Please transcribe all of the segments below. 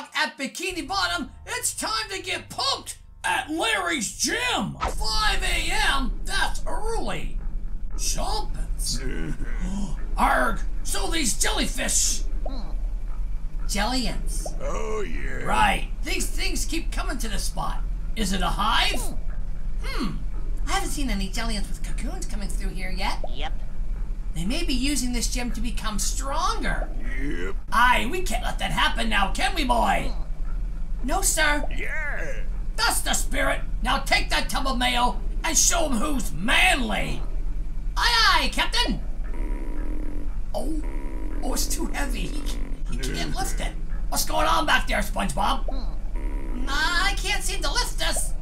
o'clock at Bikini Bottom, it's time to get pumped at Larry's Gym. 5 a.m., that's early. Jumpins. Arg, so these jellyfish. Jellions. Oh, yeah. Right. These things keep coming to this spot. Is it a hive? I haven't seen any jellions with cocoons coming through here yet. Yep. They may be using this gym to become stronger. Yep. Aye, we can't let that happen now, can we, boy? No, sir. Yeah. That's the spirit. Now take that tub of mayo and show them who's manly. Aye, aye, Captain. Oh, it's too heavy. He can't lift it. What's going on back there, SpongeBob? I can't seem to lift this.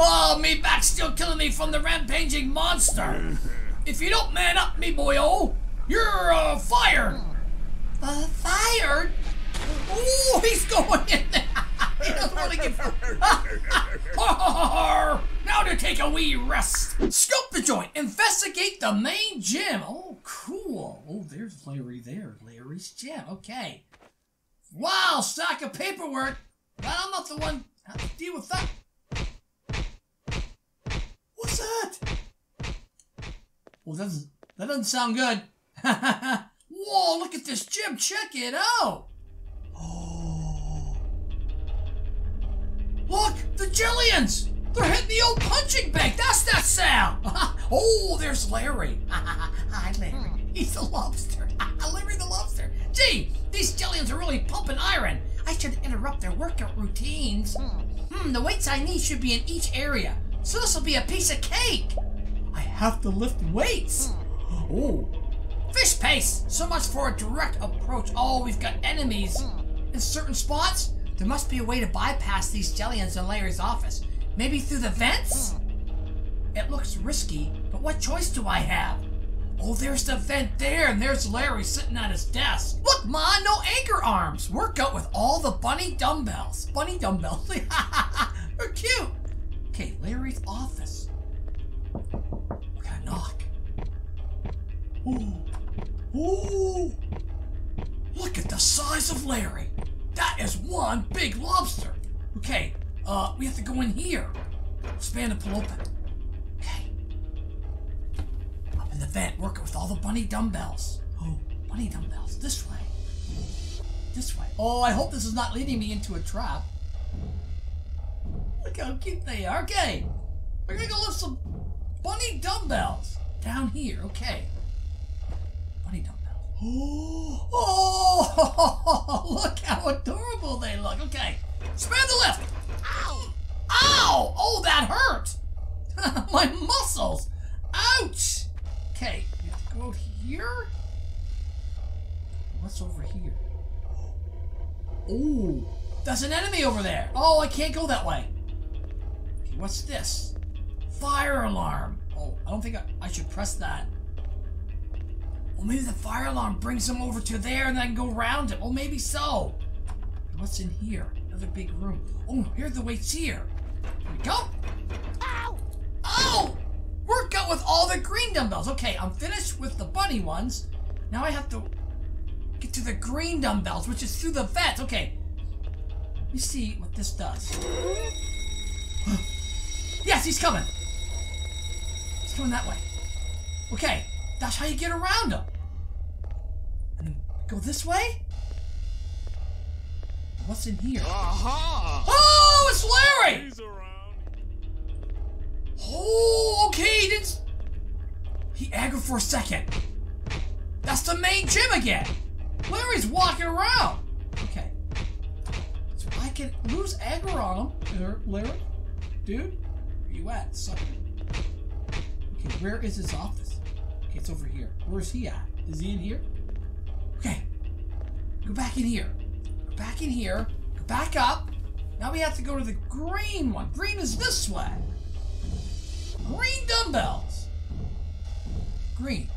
Oh, me back's still killing me from the rampaging monster. If you don't man up, me boy-o, you're fired. Fired? Ooh, he's going in there. He doesn't want to get fired. Now to take a wee rest. Scope the joint. Investigate the main gym. Oh, cool. Oh, there's Larry there. Larry's gym. Okay. Wow, stack of paperwork. But I'm not the one to deal with that. What's that? Well, that doesn't sound good. Whoa, look at this gym. Check it out. Oh. Look, the Jellions. They're hitting the old punching bag. That's that sound. Oh, there's Larry. Hi, Larry. He's a lobster. Larry the Lobster. Gee, these Jellions are really pumping iron. I should interrupt their workout routines. The weights I need should be in each area. So this will be a piece of cake. I have to lift weights. Oh. Fish pace. So much for a direct approach. Oh, we've got enemies. In certain spots, there must be a way to bypass these Jellions in Larry's office. Maybe through the vents? It looks risky, but what choice do I have? Oh, there's the vent there, and there's Larry sitting at his desk. Look, Ma, no anchor arms. Work out with all the bunny dumbbells. Bunny dumbbells. They're cute. Okay, Larry's office. We gotta knock. Ooh. Ooh. Look at the size of Larry. That is one big lobster. Okay, we have to go in here. Span and pull open. Okay. Up in the vent, working with all the bunny dumbbells. Oh, bunny dumbbells. This way. This way. Oh, I hope this is not leading me into a trap. Look how cute they are. Okay, we're gonna go lift some bunny dumbbells down here. Okay, bunny dumbbells. Oh, look how adorable they look. Okay, spare the lift. Ow! Ow! Oh, that hurt. My muscles. Ouch. Okay, we have to go here. What's over here? Oh, there's an enemy over there. Oh, I can't go that way. What's this? Fire alarm. Oh, I don't think I should press that. Well, maybe the fire alarm brings him over to there and then I can go around it. Well, maybe so. What's in here? Another big room. Oh, here's the weights here. Here we go. Ow! Ow! Work out with all the green dumbbells. Okay, I'm finished with the bunny ones. Now I have to get to the green dumbbells, which is through the vent. Okay. Let me see what this does. Yes, he's coming. He's coming that way. Okay, that's how you get around him. And go this way? What's in here? Oh, it's Larry! He's around. Oh, okay, he aggroed for a second. That's the main gym again. Larry's walking around. Okay. So I can lose aggro on him. Larry? Dude? Where you at, sucker? Okay, where is his office? Okay, it's over here. Where is he at? Is he in here? Okay. Go back in here. Go back in here. Go back up. Now we have to go to the green one. Green is this way. Green dumbbells. Green.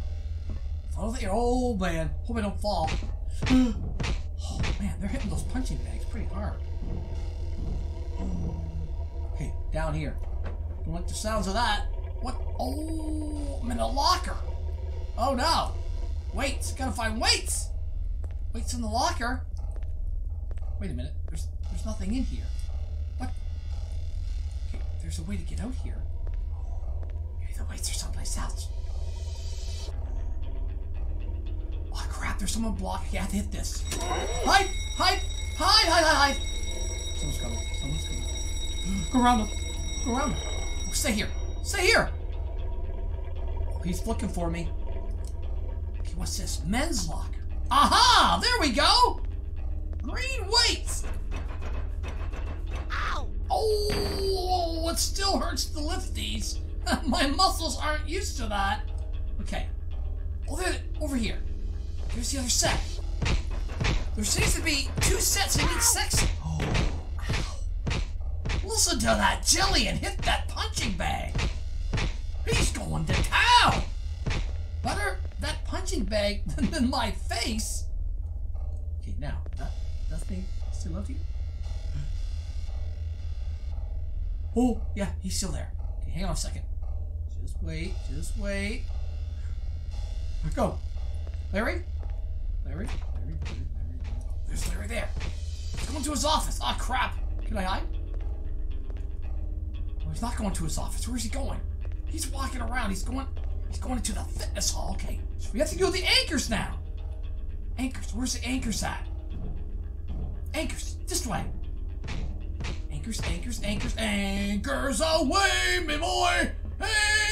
Follow the air. Oh, man. Hope I don't fall. Oh, man. They're hitting those punching bags pretty hard. Okay, down here. Don't like the sounds of that. What? Oh, I'm in a locker. Oh, no. Weights! Gotta find weights! Weights in the locker? Wait a minute. There's nothing in here. What? Okay, there's a way to get out here. Maybe the weights are someplace else. Oh crap, there's someone blocking. I have to hit this. Hide! Hide! Hide! Hide! Hide! Hide! Someone's coming. Someone's coming. Go around him. Go around him. Oh, stay here. Stay here! Oh, he's looking for me. Okay, what's this? Men's locker. Aha! There we go! Green weights! Ow! Oh, it still hurts to lift these. My muscles aren't used to that. Okay. Oh, there, over here. Here's the other set. There seems to be two sets in each section. Oh. Ow. Listen to that jelly and hit that punching bag. He's going to town. Better that punching bag than my face. Okay, now, nothing still left here? Oh, yeah, he's still there. Okay, hang on a second. Just wait, just wait. Go. Larry? Larry? Larry? Larry? Larry? There's Larry there. Going to his office. Ah, crap. Can I hide? Oh, he's not going to his office. Where's he going? He's walking around. He's going into the fitness hall. Okay. So we have to do the anchors now. Anchors. Where's the anchors at? Anchors. This way. Anchors, anchors, anchors, anchors away, me boy.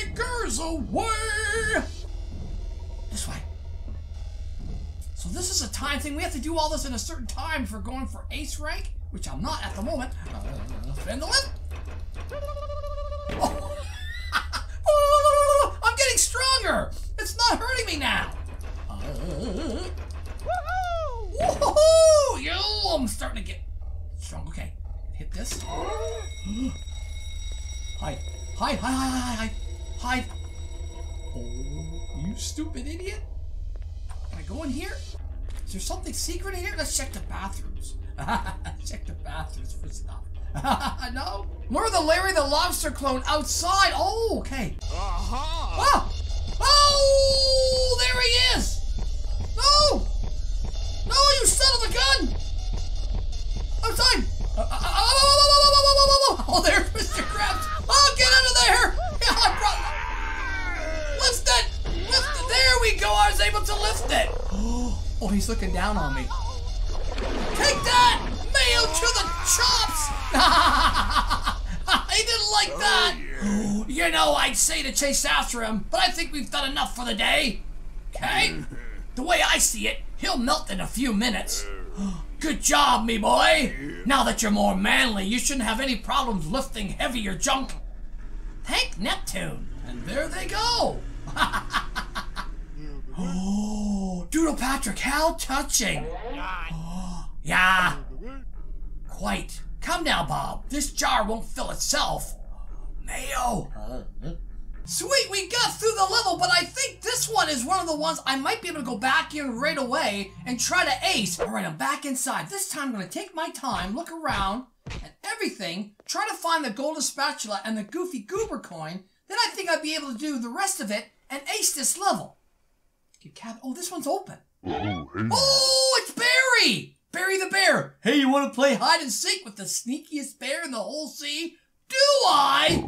Anchors away. This way. So this is a time thing. We have to do all this in a certain time if we're going for ace rank, which I'm not at the moment. Bend the lip. Oh. I'm getting stronger. It's not hurting me now. Woohoo! Woohoo! Yo, I'm starting to get strong. Okay, hit this. Hide, hide, hide, hide, hide, hide. Oh, you stupid idiot! Can I go in here? Is there something secret in here? Let's check the bathrooms. Check the bathrooms for stuff. No? Lure the Larry the Lobster clone outside. Oh, okay. Ah! Oh, there he is! No! No, you son of a gun! Outside! Oh, there's Mr. Krabs. Oh, get out of there! Yeah, I brought... Lift it! Lift it! There we go! I was able to lift it! Oh, he's looking down on me. Take that! Mayo to the chops! He didn't like that! Oh, yeah. You know, I'd say to chase after him, but I think we've done enough for the day. Okay? The way I see it, he'll melt in a few minutes. Good job, me boy! Now that you're more manly, you shouldn't have any problems lifting heavier junk. Thank Neptune! And there they go! Oh, Doodle Patrick, how touching! Oh, yeah, quite. Come now, Bob. This jar won't fill itself. Mayo. Sweet, we got through the level, but I think this one is one of the ones I might be able to go back in right away and try to ace. All right, I'm back inside. This time I'm going to take my time, look around and everything, try to find the Golden Spatula and the Goofy Goober coin. Then I think I'd be able to do the rest of it and ace this level. Oh, this one's open. Oh, hey. Oh, it's Barry! Barry the Bear. Hey, you want to play hide and seek with the sneakiest bear in the whole sea? Do I?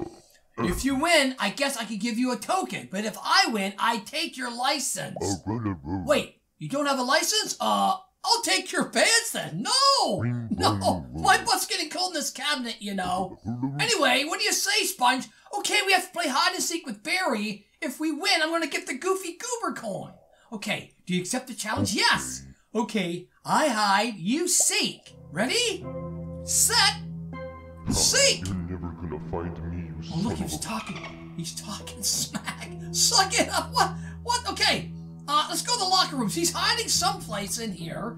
If you win, I guess I could give you a token. But if I win, I take your license. Wait, you don't have a license? I'll take your pants then. No! No! My butt's getting cold in this cabinet, you know. Anyway, what do you say, Sponge? Okay, we have to play hide and seek with Barry. If we win, I'm going to get the Goofy Goober coin. Okay, do you accept the challenge? Yes! Okay, I hide, you seek. Ready? Set! Seek! You're never gonna find me, you son of a... Oh, look, he's talking. He's talking smack. Suck it up! What? What? Okay, let's go to the locker rooms. He's hiding someplace in here.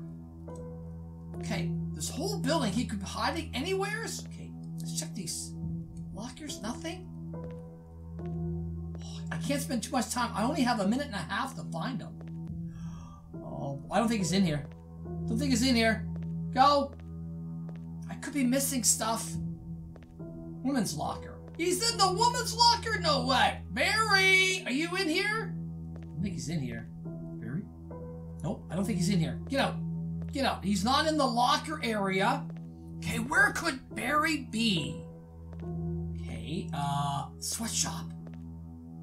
Okay, this whole building, he could be hiding anywhere? Okay, let's check these lockers. Nothing? I can't spend too much time. I only have a minute and a half to find him. Oh, I don't think he's in here. Don't think he's in here. Go. I could be missing stuff. Woman's locker. He's in the woman's locker? No way. Barry, are you in here? I think he's in here. Barry? Nope, I don't think he's in here. Get out. Get out. He's not in the locker area. Okay, where could Barry be? Okay, sweatshop.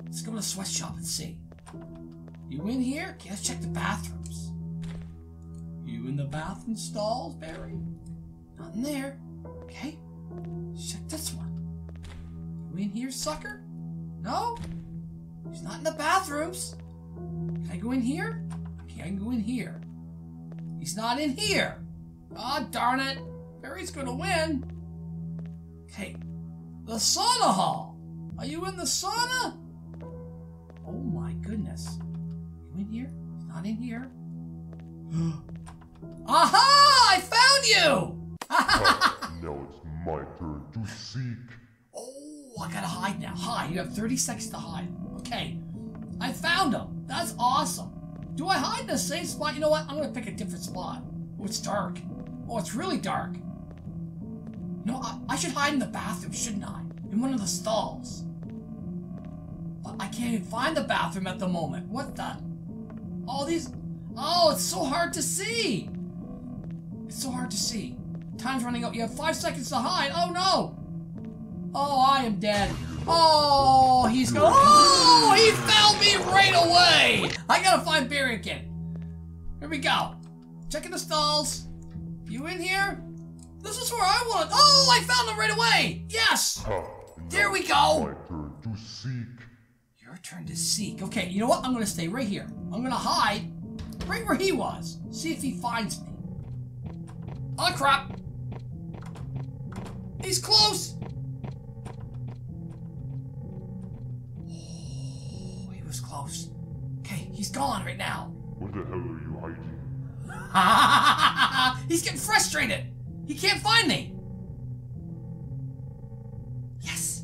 Let's go to the sweatshop and see. You in here? Okay, let's check the bathrooms. You in the bathroom stalls, Barry? Not in there. Okay, let's check this one. You in here, sucker? No? He's not in the bathrooms. Can I go in here? Okay, I can go in here. He's not in here. Ah, darn it. Barry's gonna win. Okay. The sauna hall. Are you in the sauna? Oh my goodness. You in here? He's not in here. Aha! I found you! Now it's my turn to seek. Oh, I gotta hide now. Hide. You have 30 seconds to hide. Okay. I found him. That's awesome. Do I hide in the same spot? You know what? I'm gonna pick a different spot. Oh, it's dark. Oh, it's really dark. No, I should hide in the bathroom, shouldn't I? In one of the stalls. But I can't even find the bathroom at the moment. What the? All these... Oh, it's so hard to see. It's so hard to see. Time's running out. You have 5 seconds to hide. Oh, no. Oh, I am dead. Oh, he's going... Oh, he found me right away. I gotta find Barry again. Here we go. Checking the stalls. You in here? This is where I want. Oh, I found him right away. Yes. There we go. My turn to seek. Your turn to seek. Okay, you know what? I'm going to stay right here. I'm going to hide right where he was. See if he finds me. Oh, crap. He's close. Oh, he was close. Okay, he's gone right now. Where the hell are you hiding? He's getting frustrated. He can't find me. Yes.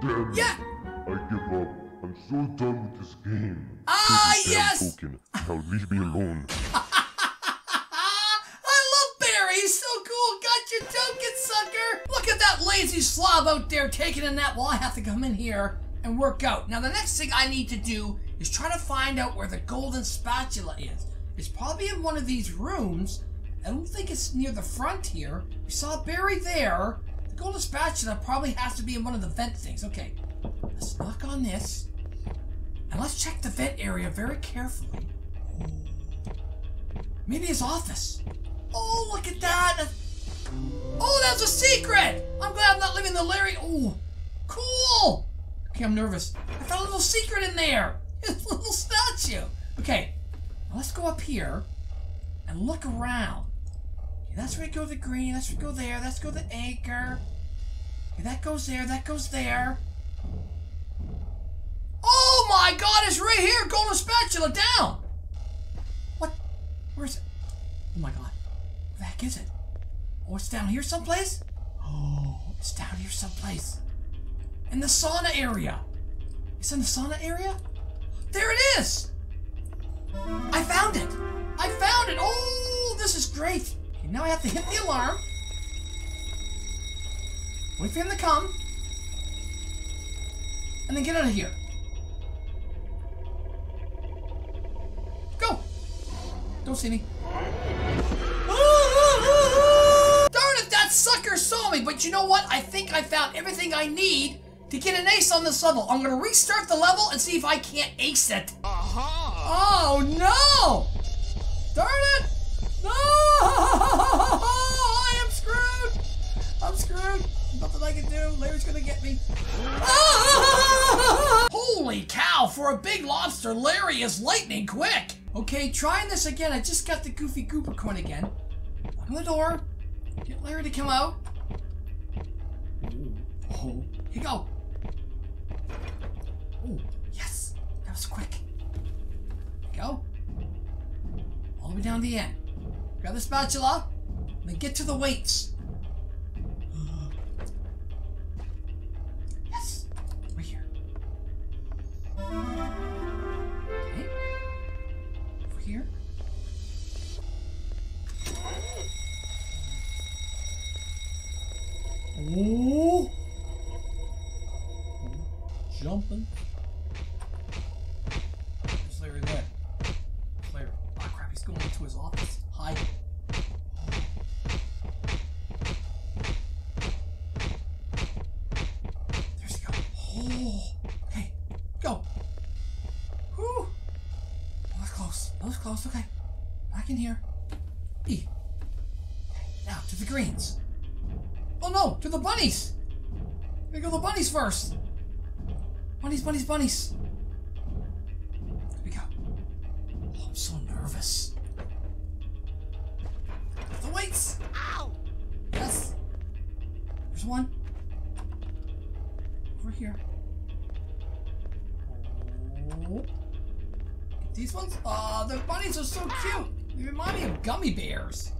Damn. Yeah. I give up. I'm so done with this game. Ah, yes. Token. Now leave me alone. I love Barry. He's so cool. Got your token, sucker. Look at that lazy slob out there taking a nap while I have to come in here and work out. Now, the next thing I need to do is try to find out where the golden spatula is. It's probably in one of these rooms. I don't think it's near the front here. We saw Barry there. The golden spatula probably has to be in one of the vent things. Okay, let's knock on this. And let's check the vent area very carefully. Maybe his office. Oh, look at that. Oh, that's a secret. I'm glad I'm not living the Larry. Oh, cool. Okay, I'm nervous. I found a little secret in there. His little statue. Okay, now let's go up here and look around. Okay, that's where we go to the green. That's where we go there. That's go to the anchor. Okay, that goes there. That goes there. Oh my God! It's right here. Golden spatula down. What? Where is it? Oh my God! Where the heck is it? Oh, it's down here someplace. Oh, it's down here someplace. In the sauna area. It's in the sauna area. There it is! I found it! I found it! Oh, this is great! Okay, now I have to hit the alarm. Wait for him to come. And then get out of here. Go! Don't see me. Darn it, that sucker saw me! But you know what? I think I found everything I need to get an ace on this level. I'm gonna restart the level and see if I can't ace it. Oh no! Darn it! No! I am screwed! I'm screwed. Nothing I can do. Larry's gonna get me. Holy cow, for a big lobster, Larry is lightning quick. Okay, trying this again. I just got the Goofy Goober coin again. Open the door. Get Larry to come out. Oh, here you go. Oh, yes. That was quick. Go. All the way down to the end. Grab the spatula. And then get to the weights. Yes. Right here. Okay. Over here. Oh. Jumping. There's Larry close. Okay. I can hear. E. Okay, now to the greens. Oh no! To the bunnies! There go the bunnies first! Bunnies, bunnies, bunnies! Here we go. Oh, I'm so nervous. The weights! Ow! Yes! There's one. Over here. Oh. These ones? Oh, the bunnies are so cute! They remind me of gummy bears.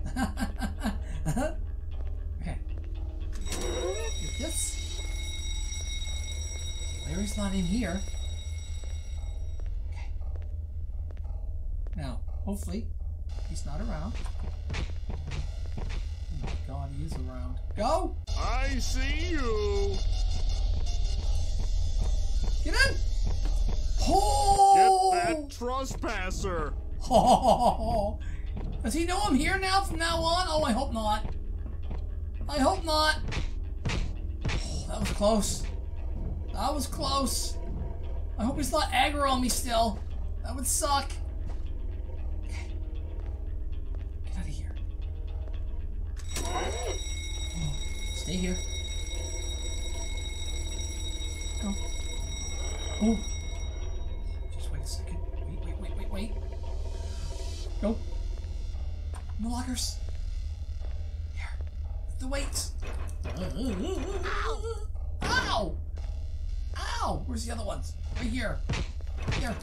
Okay. Get this. Larry's not in here. Okay. Now, hopefully, he's not around. Oh my god, he is around. Go! I see you! Get in! Oh! Get that trespasser! Oh! Does he know I'm here now from now on? Oh, I hope not. I hope not. Oh, that was close. That was close. I hope he's not aggro on me still. That would suck. Okay. Get out of here. Oh, stay here. Go. Oh. Just wait a second. Wait. Go. No lockers. Here. The weights. Ow! Ow! Ow! Where's the other ones? Right here. Here.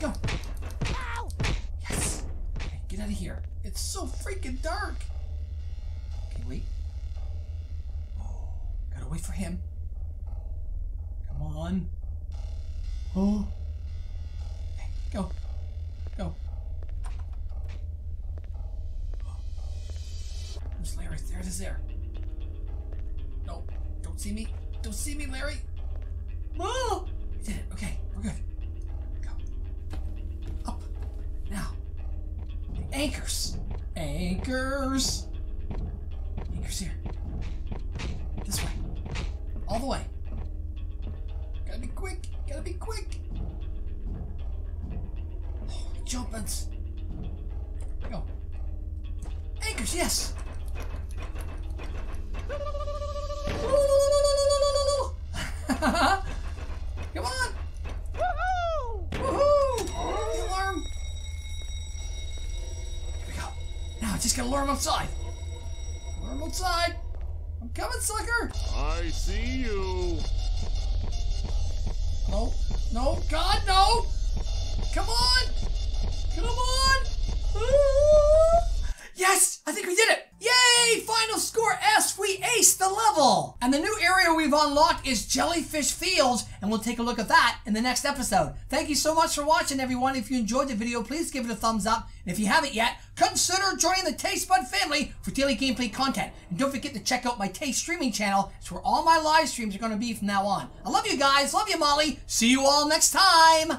Go. Ow! Yes! Okay, get out of here. It's so freaking dark. Okay, wait. Oh, gotta wait for him. Come on. Oh. Okay, go. Go. There's Larry. There it is there. No. Don't see me. Don't see me, Larry. Oh! I did it. Okay. We're good. Go. Up. Now. The anchors. Anchors. Anchors here. This way. All the way. Gotta be quick. Gotta be quick. Jumpins. Go. Anchors, yes! Come on! Woohoo! Woohoo! The alarm! Here we go. Now I just gotta lure him outside. Lure him outside! I'm coming, sucker! I see you! No, no, God, no! Come on! Come on! Yes! I think we did it! Yay! Final score S! We aced the level! And the new area we've unlocked is Jellyfish Fields, and we'll take a look at that in the next episode. Thank you so much for watching, everyone. If you enjoyed the video, please give it a thumbs up. And if you haven't yet, consider joining the Taste Bud family for daily gameplay content. And don't forget to check out my Taste Streaming channel. It's where all my live streams are going to be from now on. I love you guys. Love you, Molly. See you all next time.